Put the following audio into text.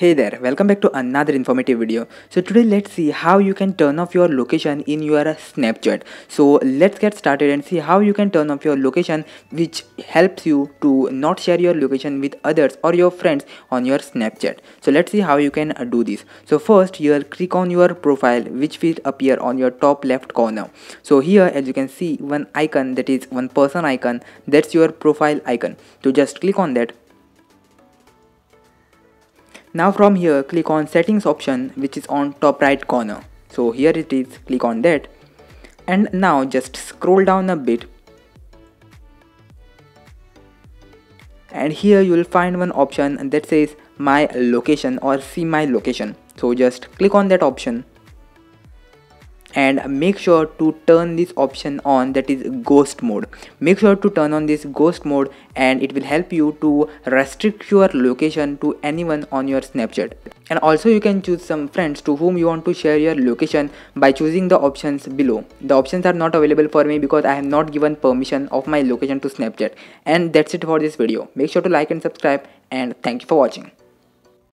Hey there, welcome back to another informative video. So today let's see how you can turn off your location in your Snapchat. So let's get started and see how you can turn off your location, which helps you to not share your location with others or your friends on your Snapchat. So let's see how you can do this. So first you'll click on your profile, which will appear on your top left corner. So here, as you can see, one icon, that is one person icon, that's your profile icon. So just click on that. Now from here, click on settings option, which is on top right corner. So here it is, click on that. And now just scroll down a bit. And here you will find one option that says my location or see my location. So just click on that option. And make sure to turn this option on, that is ghost mode. Make sure to turn on this ghost mode and it will help you to restrict your location to anyone on your Snapchat. And also you can choose some friends to whom you want to share your location by choosing the options below. The options are not available for me because I have not given permission of my location to Snapchat. And that's it for this video. Make sure to like and subscribe, and thank you for watching.